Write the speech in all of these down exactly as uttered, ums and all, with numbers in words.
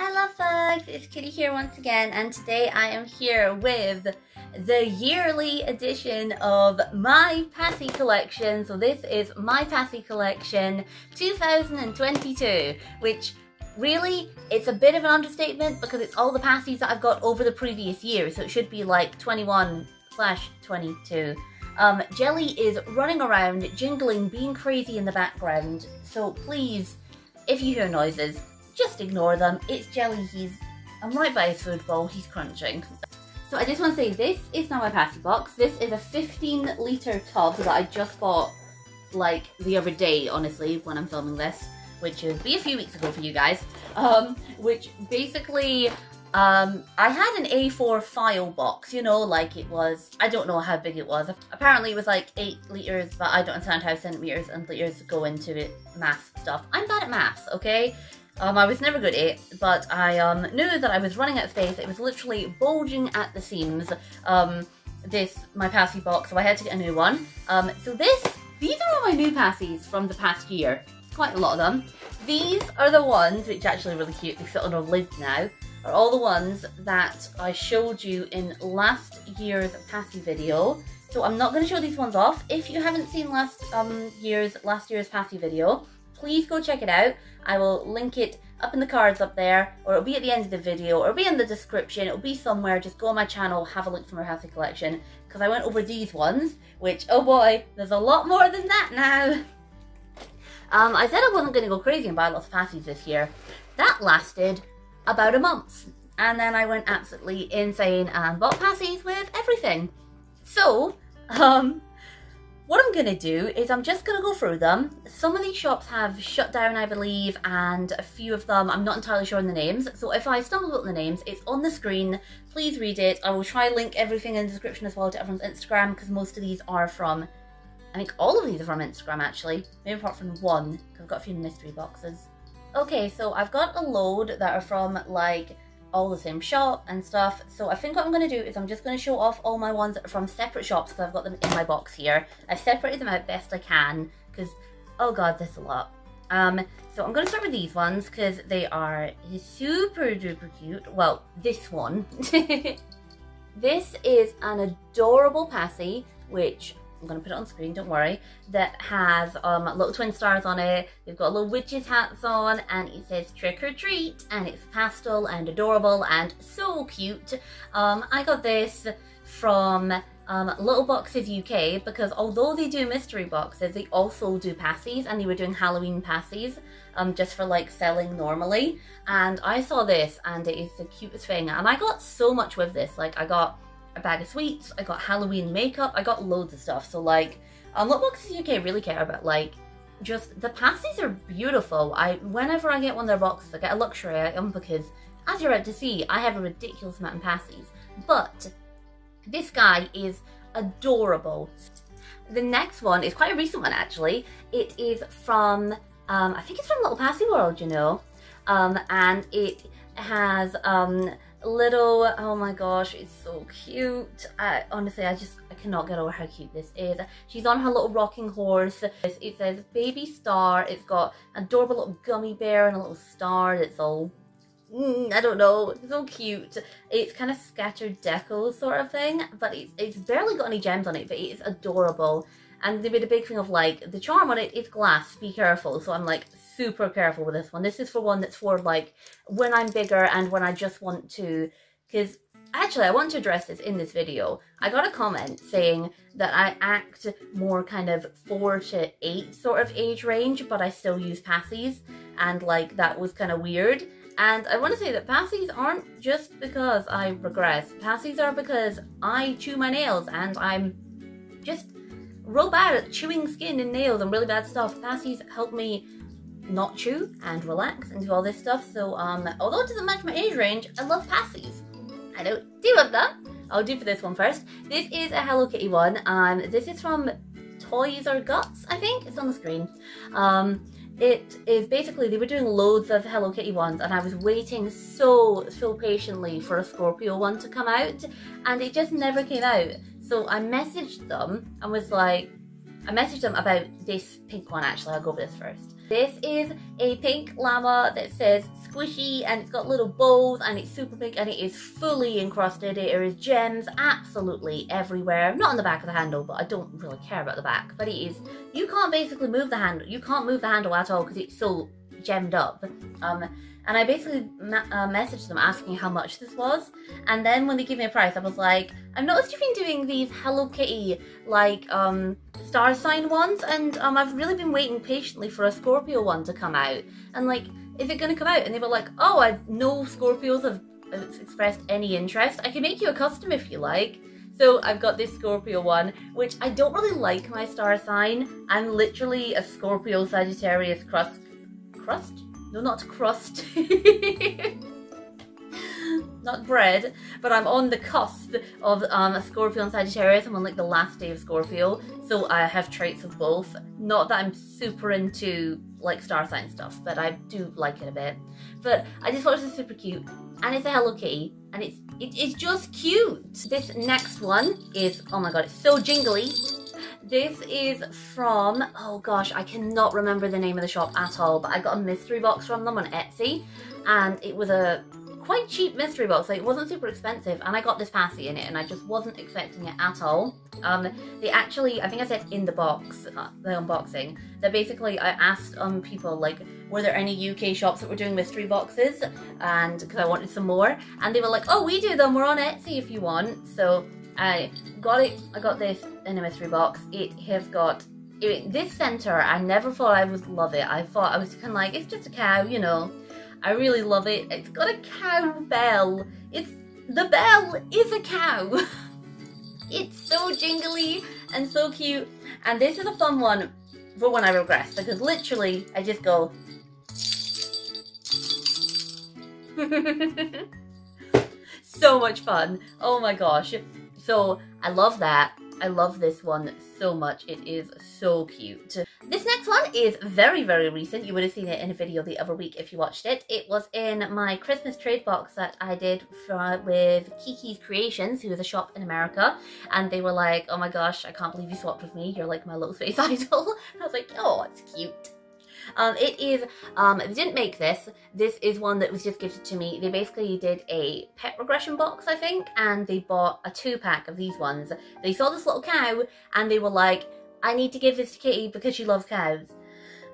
Hi love bugs, it's Kitty here once again, and today I am here with the yearly edition of my Paci collection. So this is my Paci collection two thousand twenty-two, which really, it's a bit of an understatement because it's all the Pacies that I've got over the previous year, so it should be like twenty-one slash twenty-two. Um, Jelly is running around, jingling, being crazy in the background, so please, if you hear noises, just ignore them. It's Jelly, he's, I'm right by his food bowl, he's crunching. So I just want to say, this is now my Paci box. This is a fifteen litre tub that I just bought, like, the other day, honestly, when I'm filming this, which would be a few weeks ago for you guys, um, which basically, um, I had an A four file box, you know, like it was, I don't know how big it was, apparently it was like eight litres, but I don't understand how centimetres and litres go into it, math stuff. I'm bad at maths, okay? Um, I was never good at it, but I um, knew that I was running out of space. It was literally bulging at the seams, um, this, my Paci box, so I had to get a new one. Um, so this, these are all my new Pacies from the past year. It's quite a lot of them. These are the ones, which are actually really cute, they sit on a lid now, are all the ones that I showed you in last year's Paci video. So I'm not going to show these ones off. If you haven't seen last um, year's last year's Paci video, please go check it out. I will link it up in the cards up there, or it'll be at the end of the video, or it'll be in the description, it'll be somewhere. Just go on my channel, have a look for my Paci collection, because I went over these ones, which, oh boy, there's a lot more than that now. Um, I said I wasn't going to go crazy and buy lots of Pacies this year. That lasted about a month, and then I went absolutely insane and bought Pacies with everything. So, um... what I'm gonna do is I'm just gonna go through them. Some of these shops have shut down, I believe, and a few of them, I'm not entirely sure on the names. So if I stumble on the names, it's on the screen. Please read it. I will try link everything in the description as well to everyone's Instagram, because most of these are from, I think all of these are from Instagram actually. Maybe apart from one, because I've got a few mystery boxes. Okay, so I've got a load that are from like all the same shop and stuff. So I think what I'm going to do is I'm just going to show off all my ones that are from separate shops, because I've got them in my box here. I've separated them out best I can, because oh god, there's a lot. Um, so I'm going to start with these ones, because they are super duper cute. Well, this one. This is an adorable Paci, which I'm going to put it on screen, don't worry, that has um, little twin stars on it. They've got little witches hats on, and it says trick or treat, and it's pastel and adorable and so cute. Um, I got this from um, Little Boxes U K, because although they do mystery boxes, they also do Pacies, and they were doing Halloween Pacies um, just for like selling normally. And I saw this, and it is the cutest thing. And I got so much with this, like I got a bag of sweets, I got Halloween makeup, I got loads of stuff. So like, um, Little Boxes U K really care about like, just, the Pacies are beautiful. I, whenever I get one of their boxes, I get a luxury item, because as you're about to see, I have a ridiculous amount of Pacies. But this guy is adorable. The next one is quite a recent one actually. It is from, um, I think it's from Little Paci World, you know, um, and it has, um, little, oh my gosh, it's so cute. I, honestly, I just I cannot get over how cute this is. She's on her little rocking horse. It says baby star. It's got an adorable little gummy bear and a little star that's all, mm, I don't know, it's so cute. It's kind of scattered deco sort of thing, but it's, it's barely got any gems on it, but it is adorable. And they made a big thing of like, the charm on it is glass, be careful. So I'm like super careful with this one. This is for one that's for like when I'm bigger and when I just want to, because actually I want to address this in this video. I got a comment saying that I act more kind of four to eight sort of age range, but I still use Pacies, and like that was kind of weird. And I want to say that Pacies aren't just because I regress. Pacies are because I chew my nails, and I'm just real bad at chewing skin and nails and really bad stuff. Pacies help me not chew and relax and do all this stuff. So um, although it doesn't match my age range, I love Pacies. I don't do love them. I'll do for this one first. This is a Hello Kitty one. Um, this is from Toys or Guts, I think. It's on the screen. Um, it is basically, they were doing loads of Hello Kitty ones, and I was waiting so, so patiently for a Scorpio one to come out, and it just never came out. So I messaged them and was like, I messaged them about this pink one actually, I'll go over this first. This is a pink llama that says squishy and it's got little bows and it's super pink and it is fully encrusted. There is gems absolutely everywhere. Not on the back of the handle, but I don't really care about the back. But it is, you can't basically move the handle. You can't move the handle at all because it's so gemmed up. Um, and I basically uh, messaged them asking how much this was. And then when they gave me a price, I was like, I've noticed you've been doing these Hello Kitty like um, star sign ones, and um, I've really been waiting patiently for a Scorpio one to come out. And like, is it going to come out? And they were like, oh, I no Scorpios have expressed any interest. I can make you a custom if you like. So I've got this Scorpio one, which I don't really like my star sign. I'm literally a Scorpio Sagittarius crust. Crust? No, not crust. Not bread, but I'm on the cusp of um, a Scorpio and Sagittarius. I'm on like the last day of Scorpio, so I have traits of both. Not that I'm super into like star sign stuff, but I do like it a bit. But I just thought it was super cute, and it's a Hello Kitty, and it's it, it's just cute. This next one is, oh my god, it's so jingly. This is from, oh gosh, I cannot remember the name of the shop at all, but I got a mystery box from them on Etsy, and it was a quite cheap mystery box, like it wasn't super expensive, and I got this Passie in it, and I just wasn't expecting it at all. Um, they actually, I think I said in the box, uh, the unboxing, that basically I asked um, people, like, were there any U K shops that were doing mystery boxes, and because I wanted some more, and they were like, oh, we do them, we're on Etsy if you want. So I got it, I got this in a mystery box. It has got, it, this center, I never thought I would love it. I thought, I was kind of like, it's just a cow, you know. I really love it. It's got a cow bell. It's, the bell is a cow. It's so jingly and so cute. And this is a fun one for when I regress, because literally I just go. So much fun. Oh my gosh. So I love that. I love this one so much. It is so cute. This next one is very, very recent. You would have seen it in a video the other week if you watched it. It was in my Christmas trade box that I did for, with Kiki's Creations, who is a shop in America. And they were like, oh my gosh, I can't believe you swapped with me. You're like my little space idol. And I was like, oh, it's cute. Um, it is, um, they didn't make this, this is one that was just gifted to me. They basically did a pet regression box, I think, and they bought a two pack of these ones. They saw this little cow and they were like, I need to give this to Kitty because she loves cows.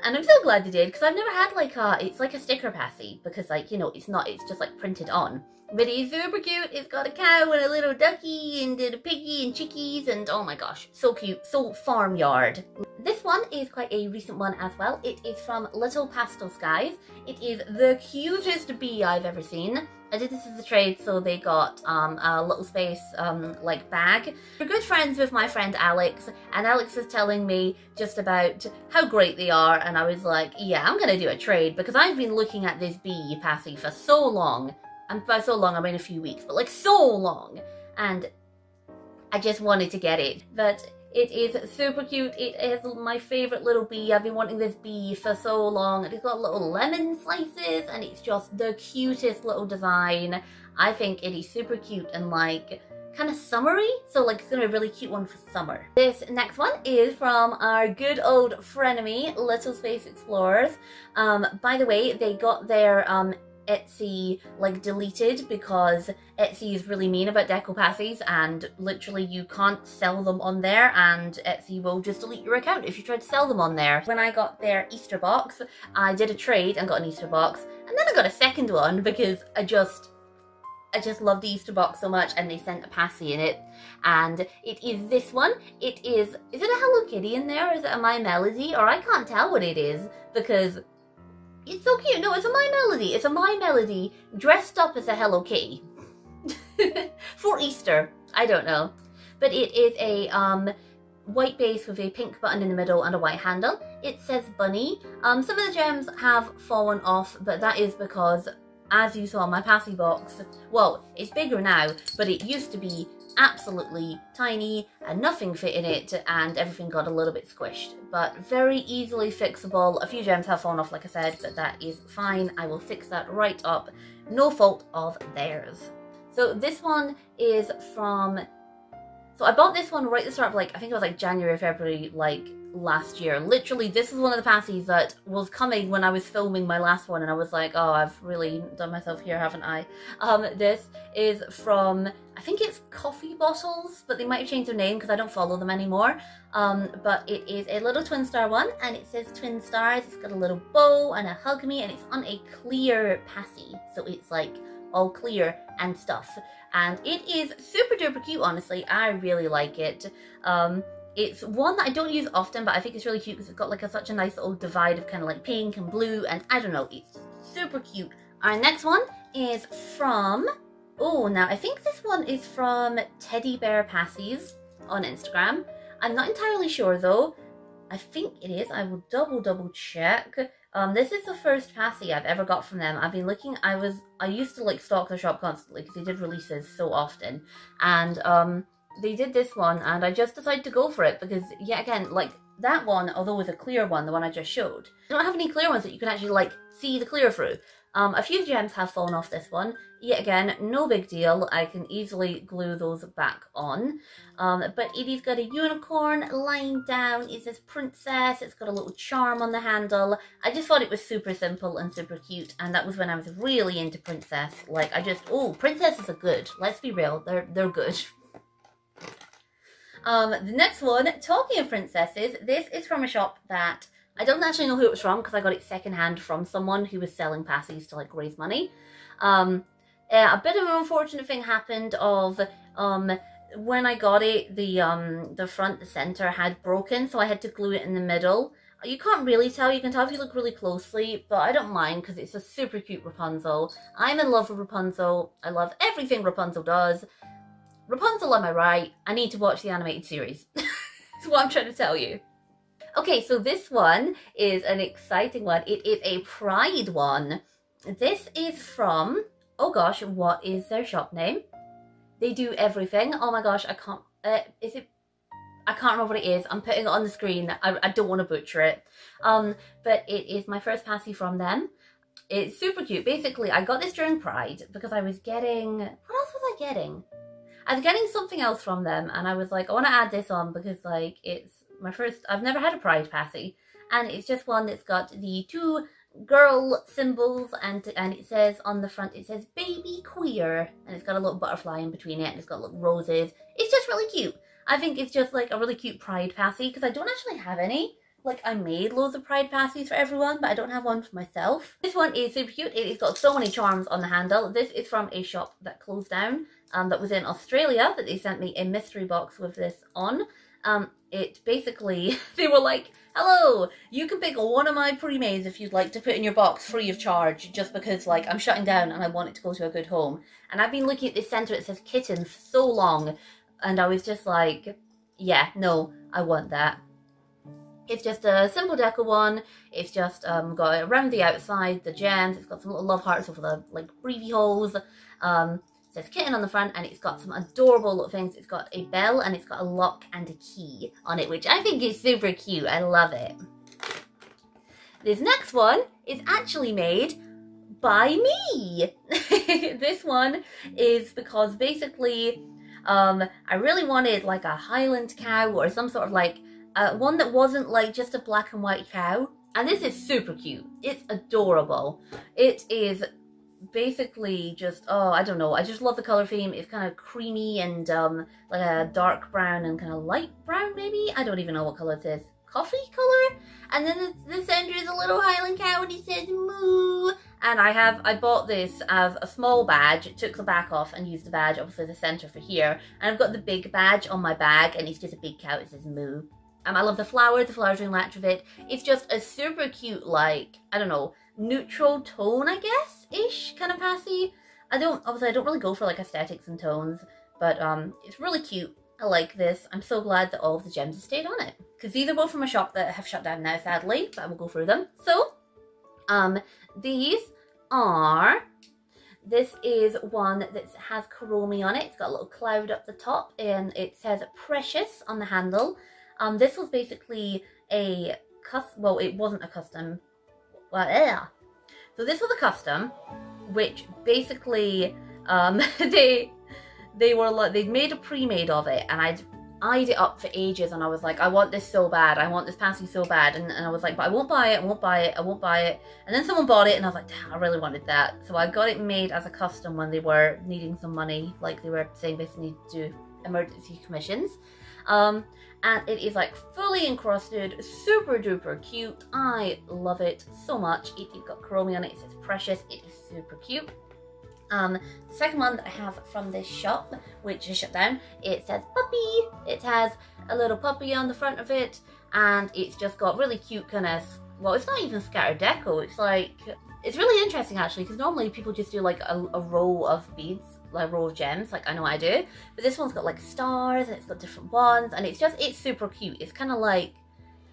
And I'm so glad they did, because I've never had like a, it's like a sticker Passie, because like, you know, it's not, it's just like printed on. But it's super cute, it's got a cow and a little ducky and a piggy and chickies and oh my gosh, so cute, so farmyard. This one is quite a recent one as well. It is from Little Pastel Skies. It is the cutest bee I've ever seen. I did this as a trade, so they got um, a little space um, like bag. We're good friends with my friend Alex, and Alex was telling me just about how great they are, and I was like, yeah, I'm gonna do a trade because I've been looking at this bee Passie for so long, and by so long I mean a few weeks, but like so long, and I just wanted to get it. But it is super cute. It is my favourite little bee. I've been wanting this bee for so long. It's got little lemon slices and it's just the cutest little design. I think it is super cute and like kind of summery. So like it's going to be a really cute one for summer. This next one is from our good old frenemy, Little Space Explorers. Um, by the way, they got their um, Etsy like deleted because Etsy is really mean about deco Passies, and literally you can't sell them on there, and Etsy will just delete your account if you try to sell them on there. When I got their Easter box, I did a trade and got an Easter box, and then I got a second one because I just I just love the Easter box so much, and they sent a Passie in it, and it is this one. It is, is it a Hello Kitty in there, or is it a My Melody, or I can't tell what it is because it's so cute. No, it's a My Melody. It's a My Melody dressed up as a Hello Kitty for Easter. I don't know. But it is a um, white base with a pink button in the middle and a white handle. It says bunny. Um, some of the gems have fallen off, but that is because, as you saw, my Passie box, well, it's bigger now, but it used to be absolutely tiny and nothing fit in it, and everything got a little bit squished, but very easily fixable. A few gems have fallen off, like I said, but that is fine. I will fix that right up. No fault of theirs. So this one is from, so I bought this one right at the start of like, I think it was like January, February, like last year, and literally this is one of the passies that was coming when I was filming my last one, and I was like, oh, I've really done myself here, haven't I? Um, this is from, I think it's Coffee Bottles, but they might have changed their name because I don't follow them anymore. Um, but it is a little twin star one, and it says twin stars. It's got a little bow and a hug me, and it's on a clear passie, so it's like all clear and stuff. And it is super duper cute, honestly. I really like it. Um, it's one that I don't use often, but I think it's really cute because it's got like a, such a nice little divide of kind of like pink and blue, and I don't know, it's super cute. Our next one is from, oh, now I think this one is from Teddy Bear Passies on Instagram. I'm not entirely sure though. I think it is. I will double, double check. Um, this is the first passie I've ever got from them. I've been looking, I was, I used to like stalk the shop constantly because they did releases so often. And um, they did this one, and I just decided to go for it because, yet again, like that one, although it was a clear one, the one I just showed, they don't have any clear ones that you can actually like see the clear through. Um, a few gems have fallen off this one. Yet again, no big deal. I can easily glue those back on. Um, but Edie's got a unicorn lying down. It's this princess. It's got a little charm on the handle. I just thought it was super simple and super cute. And that was when I was really into princess. Like, I just, oh, princesses are good. Let's be real. They're, they're good. Um, the next one, talking of princesses, this is from a shop that I don't actually know who it was from because I got it secondhand from someone who was selling passies to like raise money. Um, a bit of an unfortunate thing happened of um, when I got it, the um, the front, the center had broken, so I had to glue it in the middle. You can't really tell. You can tell if you look really closely, but I don't mind because it's a super cute Rapunzel. I'm in love with Rapunzel. I love everything Rapunzel does. Rapunzel, am I right? I need to watch the animated series. That's what I'm trying to tell you. Okay, so this one is an exciting one. It is a Pride one. This is from, oh gosh, what is their shop name? They do everything. Oh my gosh, I can't, uh, is it, I can't remember what it is. I'm putting it on the screen. I, I don't want to butcher it. Um, but it is my first passie from them. It's super cute. Basically, I got this during Pride because I was getting, what else was I getting? I was getting something else from them, and I was like, I want to add this on because like it's my first, I've never had a Pride passie, and it's just one that's got the two girl symbols, and and it says on the front, it says baby queer, and it's got a little butterfly in between it, and it's got little roses. It's just really cute. I think it's just like a really cute Pride passie because I don't actually have any. Like, I made loads of Pride passies for everyone, but I don't have one for myself. This one is super cute. It's got so many charms on the handle. This is from a shop that closed down um, that was in Australia, but they sent me a mystery box with this on. Um, it basically, they were like, hello, you can pick one of my pre-mades if you'd like to put in your box free of charge, just because like I'm shutting down and I want it to go to a good home. And I've been looking at this center, it says kitten for so long, and I was just like, yeah, no, I want that. It's just a simple deco one. It's just um, got around the outside, the gems, it's got some little love hearts over the like breathy holes. Um, There's kitten on the front, and it's got some adorable little things. It's got a bell, and it's got a lock and a key on it, which I think is super cute. I love it. This next one is actually made by me. This one is because basically um, I really wanted like a Highland cow or some sort of like uh, one that wasn't like just a black and white cow. And this is super cute. It's adorable. It is basically just, oh, I don't know, I just love the color theme. It's kind of creamy and um like a dark brown and kind of light brown, maybe. I don't even know what color it is. Coffee color. And then the, the center is a little Highland cow, and he says moo. And I have I bought this as a small badge. It took the back off and used the badge, obviously the center for here, and I've got the big badge on my bag, and it's just a big cow. It says moo. Um, I love the flower, the flowers doing latch with it. It's just a super cute, like, I don't know, neutral tone, I guess, ish, kind of passy. I don't, obviously I don't really go for like aesthetics and tones, but um, it's really cute. I like this. I'm so glad that all of the gems have stayed on it, because these are both from a shop that have shut down now, sadly, but I will go through them. So, um, these are, this is one that has Karomi on it. It's got a little cloud up the top, and it says precious on the handle. Um, this was basically a custom, well, it wasn't a custom, well, yeah. So this was a custom, which basically, um, they, they were like, they'd made a pre-made of it, and I'd, eyed it up for ages, and I was like, I want this so bad, I want this Passie so bad, and, and I was like, but I won't buy it, I won't buy it, I won't buy it, and then someone bought it, and I was like, damn, I really wanted that. So I got it made as a custom when they were needing some money, like they were saying they need to do emergency commissions. Um, and it is like fully encrusted, super duper cute. I love it so much. It, it's got chromium on it, it's precious, it is super cute. Um, the second one that I have from this shop, which is shut down, it says puppy. It has a little puppy on the front of it, and it's just got really cute kind of, well, it's not even scattered deco, it's like, it's really interesting actually, because normally people just do like a, a row of beads, like a row of gems, like I know I do, but this one's got like stars, and it's got different ones, and it's just, it's super cute. It's kind of like,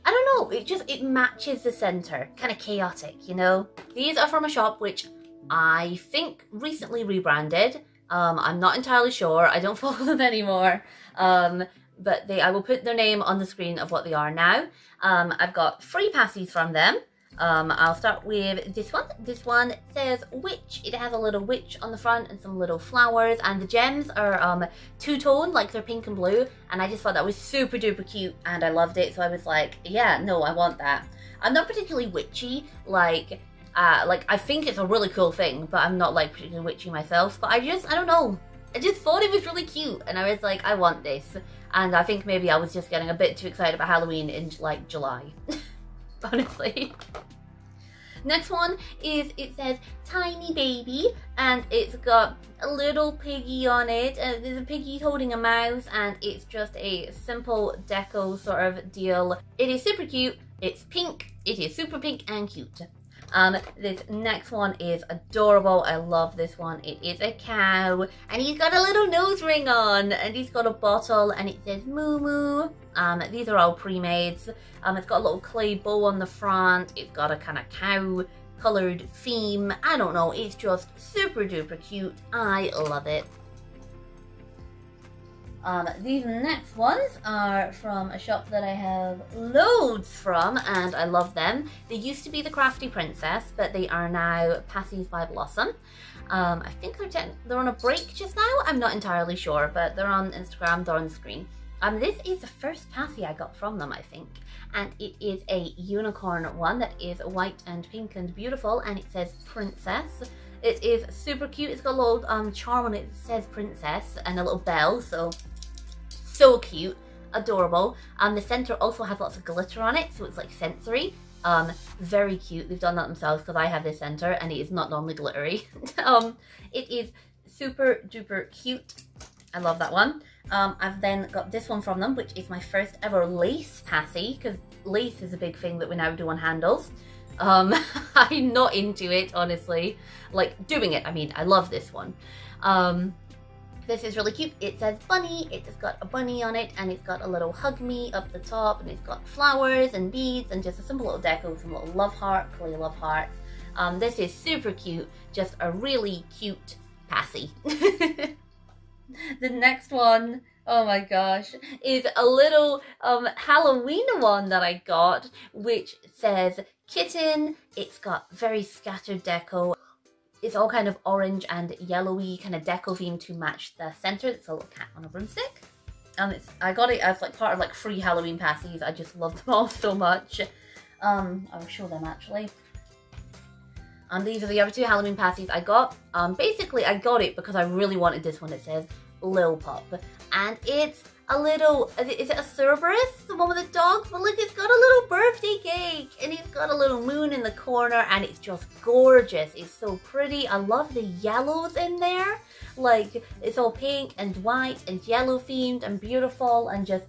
I don't know, it just, it matches the center, kind of chaotic, you know. These are from a shop which I think recently rebranded. Um, I'm not entirely sure. I don't follow them anymore. Um, but they, I will put their name on the screen of what they are now. Um, I've got three Passies from them. Um, I'll start with this one. This one says witch. It has a little witch on the front and some little flowers. And the gems are um, two-tone, like they're pink and blue. And I just thought that was super duper cute and I loved it. So I was like, yeah, no, I want that. I'm not particularly witchy, like... Uh, like, I think it's a really cool thing, but I'm not, like, particularly witchy myself. But I just, I don't know, I just thought it was really cute, and I was like, I want this. And I think maybe I was just getting a bit too excited about Halloween in, like, July. Honestly. Next one is, it says tiny baby, and it's got a little piggy on it, and there's a piggy holding a mouse, and it's just a simple deco sort of deal. It is super cute, it's pink, it is super pink and cute. Um, this next one is adorable. I love this one. It is a cow, and he's got a little nose ring on, and he's got a bottle, and it says moo moo. Um, these are all pre-mades. Um, it's got a little clay bow on the front. It's got a kind of cow colored theme. I don't know. It's just super duper cute. I love it. Um, these next ones are from a shop that I have loads from, and I love them. They used to be the Crafty Princess, but they are now Passies by Blossom. Um, I think they're, they're on a break just now. I'm not entirely sure, but they're on Instagram, they're on the screen. Um, this is the first Passie I got from them, I think. And it is a unicorn one that is white and pink and beautiful, and it says Princess. It is super cute. It's got a little um, charm on it that says Princess and a little bell, so... so cute, adorable. Um, the center also has lots of glitter on it, so it's like sensory. Um, very cute. They've done that themselves because I have this center and it is not normally glittery. um, it is super duper cute. I love that one. Um, I've then got this one from them, which is my first ever lace Passie, because lace is a big thing that we now do on handles. Um, I'm not into it, honestly. Like doing it, I mean, I love this one. Um, This is really cute. It says bunny. It has got a bunny on it, and it's got a little hug me up the top, and it's got flowers and beads and just a simple little deco with some little love heart, clay love hearts. Um, this is super cute. Just a really cute Passie. The next one, oh my gosh, is a little um, Halloween one that I got, which says kitten. It's got very scattered deco. It's all kind of orange and yellowy kind of deco theme to match the center. It's a little cat on a broomstick. Um, it's, I got it as like part of like free Halloween Passies. I just love them all so much. Um, I'll show them actually. And um, these are the other two Halloween Passies I got. Um, basically I got it because I really wanted this one. It says Lil Pop, and it's a little, is it a Cerberus? The one with the dogs? But look, it's got a little birthday cake, and it's got a little moon in the corner, and it's just gorgeous. It's so pretty. I love the yellows in there. Like, it's all pink and white and yellow themed and beautiful and just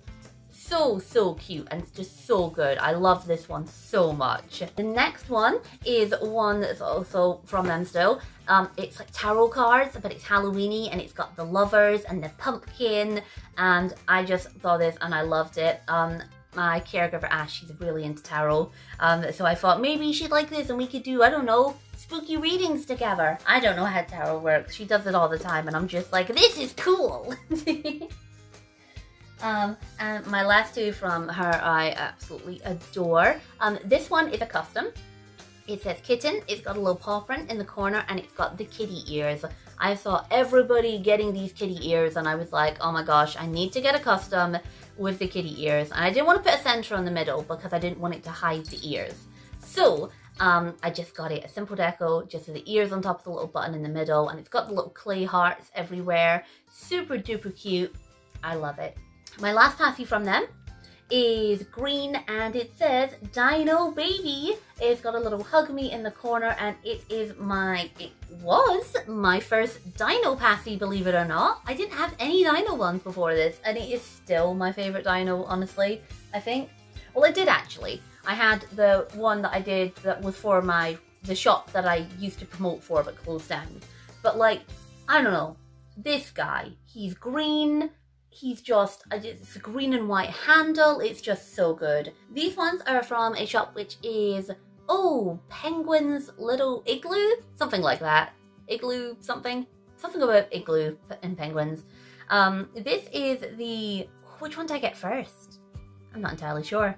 so, so cute, and it's just so good. I love this one so much. The next one is one that's also from them still. Um, it's like tarot cards, but it's Halloweeny, and it's got the lovers and the pumpkin, and I just saw this and I loved it. Um, my caregiver Ash, she's really into tarot, um, so I thought maybe she'd like this and we could do, I don't know, spooky readings together. I don't know how tarot works. She does it all the time and I'm just like, this is cool. Um, and my last two from her I absolutely adore. Um, this one is a custom. It says kitten, it's got a little paw print in the corner, and it's got the kitty ears. I saw everybody getting these kitty ears, and I was like, oh my gosh, I need to get a custom with the kitty ears. And I didn't want to put a center in the middle because I didn't want it to hide the ears. So um, I just got it a simple deco, just with the ears on top of the little button in the middle, and it's got the little clay hearts everywhere. Super duper cute. I love it. My last Passie from them is green, and it says Dino Baby. It's got a little hug me in the corner, and it is my, it was my first Dino Passie, believe it or not. I didn't have any Dino ones before this, and it is still my favorite Dino, honestly, I think. Well, it did actually. I had the one that I did that was for my, the shop that I used to promote for but closed down. But like, I don't know, this guy, he's green. He's just, it's a green and white handle, it's just so good. These ones are from a shop which is, oh, Penguin's Little Igloo? Something like that. Igloo something? Something about igloo and penguins. Um, this is the, which one did I get first? I'm not entirely sure.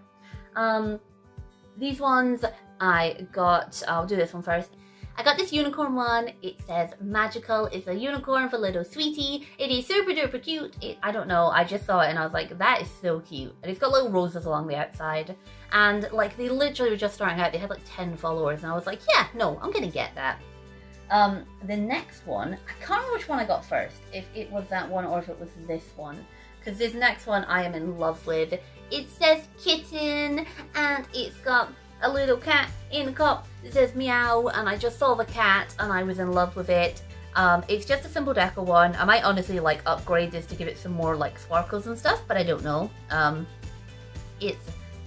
Um, these ones I got, I'll do this one first. I got this unicorn one. It says magical. It's a unicorn for little sweetie. It is super duper cute. It, I don't know, I just saw it and I was like, that is so cute. And it's got little roses along the outside. And like, they literally were just starting out. They had like ten followers, and I was like, yeah, no, I'm gonna get that. Um, the next one, I can't remember which one I got first. If it was that one or if it was this one. Because this next one I am in love with. It says kitten, and it's got a little cat in a cup that says meow, and I just saw the cat and I was in love with it. Um, it's just a simple deco one. I might honestly like upgrade this to give it some more like sparkles and stuff, but I don't know. Um, it's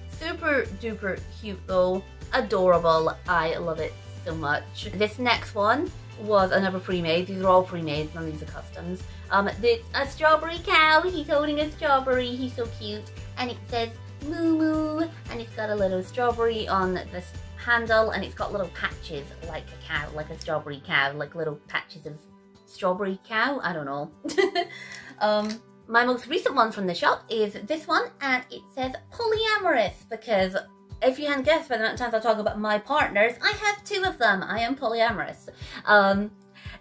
super duper cute though, adorable. I love it so much. This next one was another pre-made. These are all pre-made, none of these are customs. Um, there's a strawberry cow, he's holding a strawberry, he's so cute, and it says Moo Moo, and it's got a little strawberry on this handle, and it's got little patches like a cow, like a strawberry cow, like little patches of strawberry cow, I don't know. um, my most recent one from the shop is this one, and it says polyamorous, because if you hadn't guessed by the amount of times I talk about my partners, I have two of them. I am polyamorous. Um,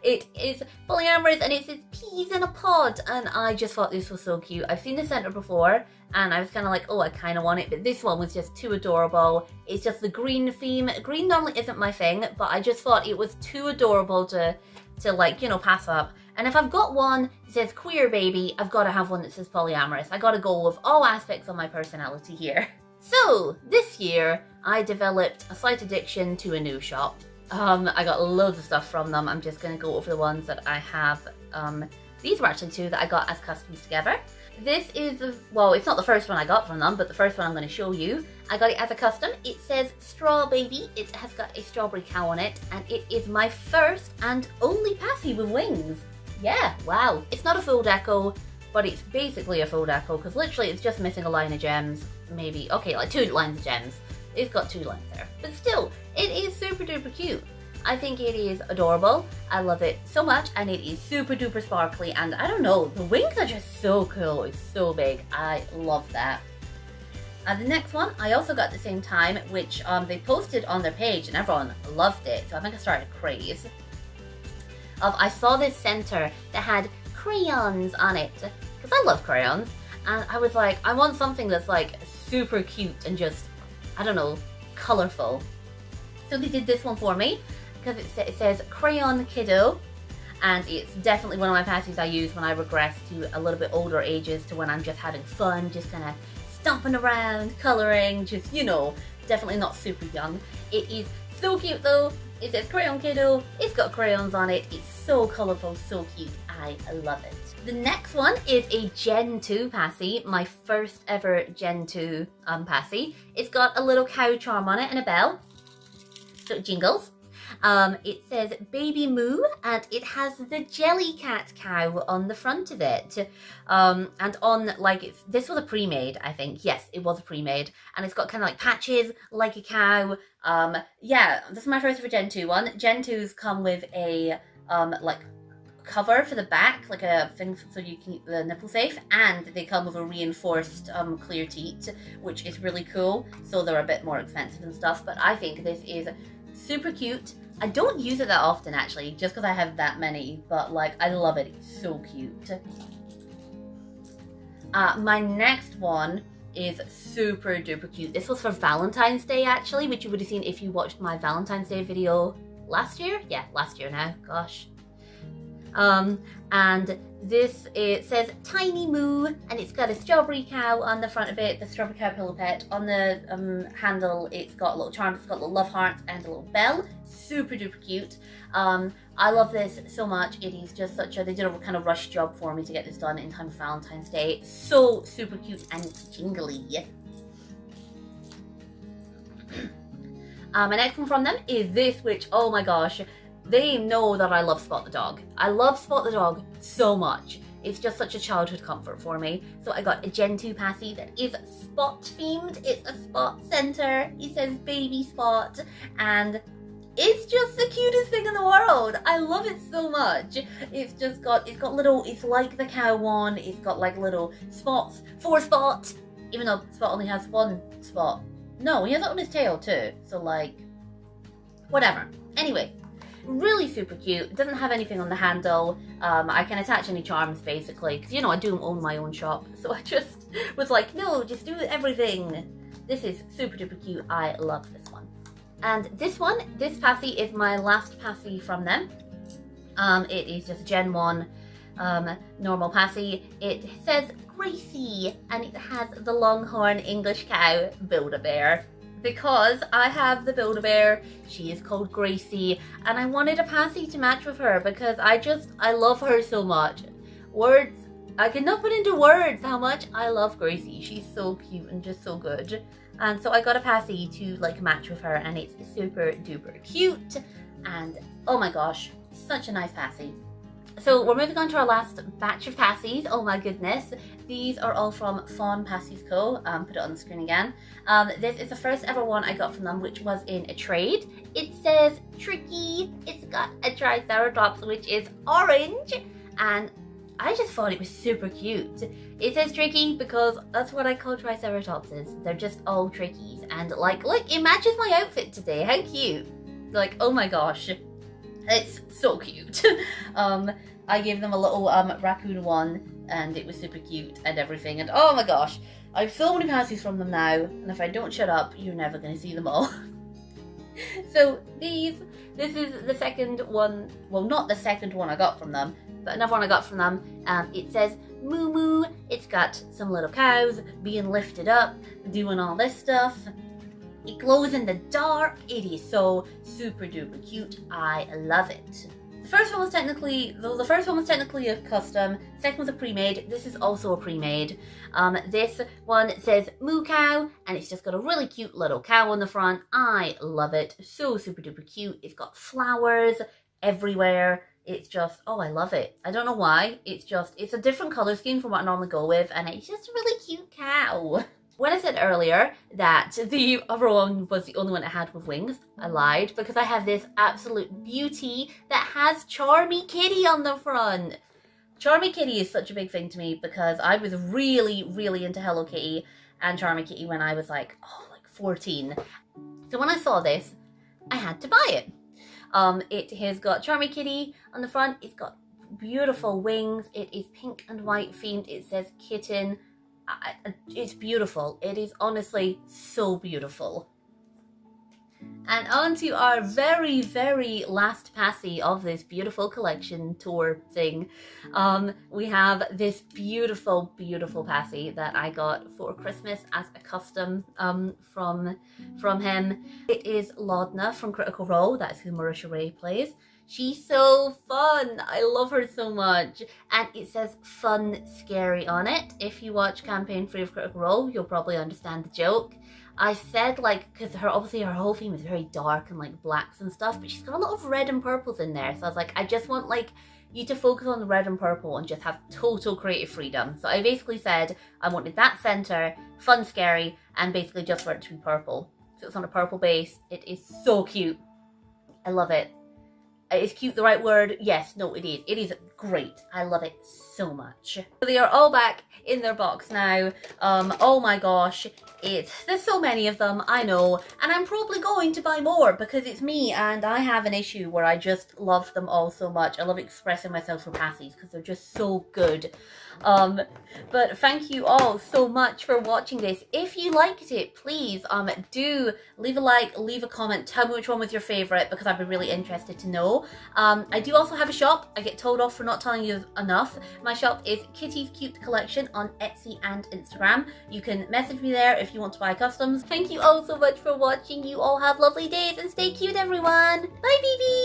It is polyamorous, and it says peas in a pod, and I just thought this was so cute. I've seen the center before, and I was kind of like, oh, I kind of want it, but this one was just too adorable. It's just the green theme. Green normally isn't my thing, but I just thought it was too adorable to, to like, you know, pass up. And if I've got one that says queer baby, I've got to have one that says polyamorous. I got to go with all aspects of my personality here. So this year, I developed a slight addiction to a new shop. Um, I got loads of stuff from them. I'm just going to go over the ones that I have. Um, these were actually two that I got as customs together. This is, well, it's not the first one I got from them, but the first one I'm going to show you. I got it as a custom. It says Straw Baby. It has got a strawberry cow on it, and it is my first and only Passie with wings. Yeah, wow. It's not a full deco, but it's basically a full deco, because literally it's just missing a line of gems. Maybe, okay, like two lines of gems. It's got two lines there, but still, it is super duper cute. I think it is adorable. I love it so much, and it is super duper sparkly, and I don't know, the wings are just so cool. It's so big. I love that. And the next one I also got at the same time, which um, they posted on their page, and everyone loved it, so I think I started a craze. Of, I saw this center that had crayons on it, because I love crayons, and I was like, I want something that's like super cute and just, I don't know, colourful. So they did this one for me, because it, sa it says Crayon Kiddo, and it's definitely one of my Passies I use when I regress to a little bit older ages, to when I'm just having fun, just kind of stomping around, colouring, just, you know, definitely not super young. It is so cute though. It says Crayon Kiddo, it's got crayons on it, it's so colourful, so cute, I love it. The next one is a Gen two Passie, my first ever Gen two um, Passie. It's got a little cow charm on it and a bell, so it jingles. Um, it says Baby Moo, and it has the Jellycat cow on the front of it. Um, and on, like, it's, this was a pre-made, I think. Yes, it was a pre-made. And it's got kind of like patches, like a cow. Um, yeah, this is my first ever Gen two one. Gen twos come with a, um, like, cover for the back, like a thing so you can keep the nipple safe, and they come with a reinforced um, clear teat, which is really cool. So they're a bit more expensive and stuff, but I think this is super cute. I don't use it that often actually, just because I have that many, but like I love it, it's so cute. Uh, my next one is super duper cute. This was for Valentine's Day actually, which you would have seen if you watched my Valentine's Day video last year? Yeah, last year now, gosh. Um, and this, it says Tiny Moo, and it's got a strawberry cow on the front of it, the strawberry cow pillow pet. On the um, handle, it's got a little charm, it's got little love hearts and a little bell. Super duper cute. Um, I love this so much. It is just such a, they did a kind of rush job for me to get this done in time for Valentine's Day. So super cute and jingly. Um, my next one from them is this, which, oh my gosh, they know that I love Spot the dog. I love Spot the dog so much. It's just such a childhood comfort for me. So I got a Gen two Passie that is Spot themed. It's a Spot center. It says Baby Spot. And it's just the cutest thing in the world. I love it so much. It's just got, it's got little, it's like the cow one. It's got like little spots for Spot. Even though Spot only has one spot. No, he has it on his tail too. So like, whatever. Anyway. Really super cute. It doesn't have anything on the handle. Um, I can attach any charms basically, because you know I do own my own shop. So I just was like, no, just do everything. This is super duper cute. I love this one. And this one, this Passie is my last Passie from them. Um, it is just Gen one um, normal Passie. It says Gracie, and it has the Longhorn English cow Build-A-Bear. Because I have the Build-A-Bear, she is called Gracie, and I wanted a Passie to match with her because I just, I love her so much. Words, I cannot put into words how much I love Gracie. She's so cute and just so good. And so I got a Passie to like match with her, and it's super duper cute. And oh my gosh, such a nice Passie. So we're moving on to our last batch of Passies. Oh my goodness. These are all from Fawn Passies Co. Um, put it on the screen again. Um, this is the first ever one I got from them, which was in a trade. It says Tricky. It's got a Triceratops, which is orange. And I just thought it was super cute. It says Tricky because that's what I call Triceratopses. They're just all trickies. And like, look, it matches my outfit today. How cute. Like, oh my gosh. It's so cute. um, I gave them a little um, raccoon one, and it was super cute and everything. And oh my gosh, I have so many Passies from them now, and if I don't shut up, you're never going to see them all. So these, this is the second one, well not the second one I got from them, but another one I got from them. Um, it says Moo Moo. It's got some little cows being lifted up, doing all this stuff. It glows in the dark. It is so super duper cute. I love it. The first one was technically, though the first one was technically a custom. Second was a pre-made. This is also a pre-made. Um, this one says Moo Cow, and it's just got a really cute little cow on the front. I love it. So super duper cute. It's got flowers everywhere. It's just, oh, I love it. I don't know why. It's just, it's a different color scheme from what I normally go with, and it's just a really cute cow. When I said earlier that the other one was the only one I had with wings, I lied, because I have this absolute beauty that has Charmy Kitty on the front. Charmy Kitty is such a big thing to me because I was really, really into Hello Kitty and Charmy Kitty when I was like, oh, like fourteen. So when I saw this, I had to buy it. Um, it has got Charmy Kitty on the front. It's got beautiful wings. It is pink and white themed. It says kitten. I, it's beautiful. It is honestly so beautiful. And on to our very, very last Passie of this beautiful collection tour thing. Um, we have this beautiful, beautiful Passie that I got for Christmas as a custom um, from, from him. It is Laudna from Critical Role. That's who Marisha Ray plays. She's so fun. I love her so much. And it says Fun Scary on it. If you watch Campaign: Free of Critical Role, you'll probably understand the joke. I said like, because her obviously her whole theme is very dark and like blacks and stuff, but she's got a lot of red and purples in there. So I was like, I just want like you to focus on the red and purple and just have total creative freedom. So I basically said I wanted that center, Fun Scary, and basically just for it to be purple. So it's on a purple base. It is so cute. I love it. Is cute the right word? Yes, no, it is. It is great. I love it so much. So they are all back in their box now. Um, oh my gosh, it's, there's so many of them, I know, and I'm probably going to buy more because it's me and I have an issue where I just love them all so much. I love expressing myself for Passies because they're just so good. Um, but thank you all so much for watching this. If you liked it, please um, do leave a like, leave a comment, tell me which one was your favourite because I'd be really interested to know. Um, I do also have a shop. I get told off for not telling you enough. My shop is Kitty's Cute Collection on Etsy and Instagram. You can message me there if you want to buy customs. Thank you all so much for watching. You all have lovely days and stay cute, everyone. Bye, baby.